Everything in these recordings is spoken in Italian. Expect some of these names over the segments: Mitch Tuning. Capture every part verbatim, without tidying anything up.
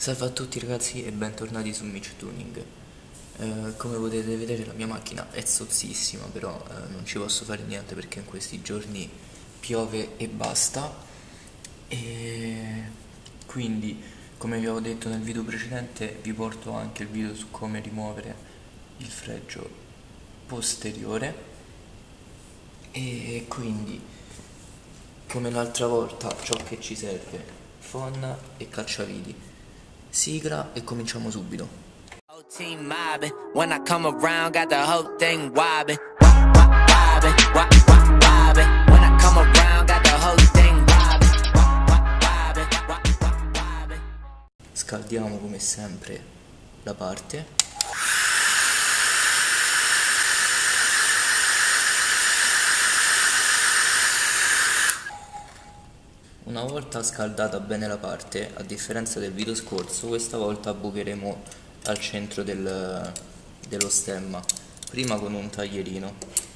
Salve a tutti ragazzi e bentornati su Mitch Tuning. eh, Come potete vedere la mia macchina è sozzissima, però eh, non ci posso fare niente perché in questi giorni piove e basta. E quindi, come vi avevo detto nel video precedente, vi porto anche il video su come rimuovere il fregio posteriore. E quindi, come l'altra volta, ciò che ci serve: fonna e cacciaviti. Sigla e cominciamo subito. Scaldiamo come sempre la parte. Una volta scaldata bene la parte, a differenza del video scorso, questa volta bucheremo al centro del, dello stemma, prima con un taglierino.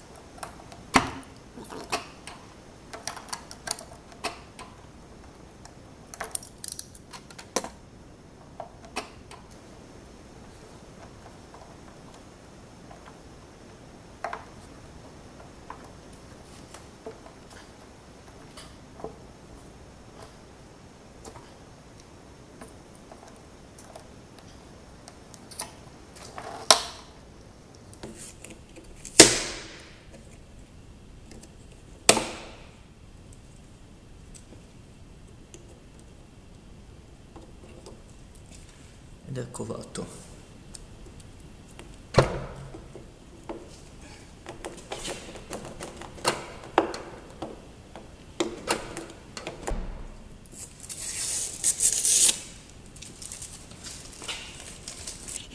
Ed ecco fatto.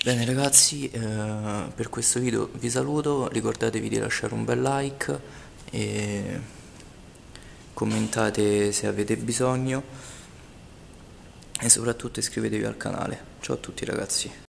Bene ragazzi, eh, per questo video vi saluto, ricordatevi di lasciare un bel like e commentate se avete bisogno. E soprattutto iscrivetevi al canale. Ciao a tutti ragazzi.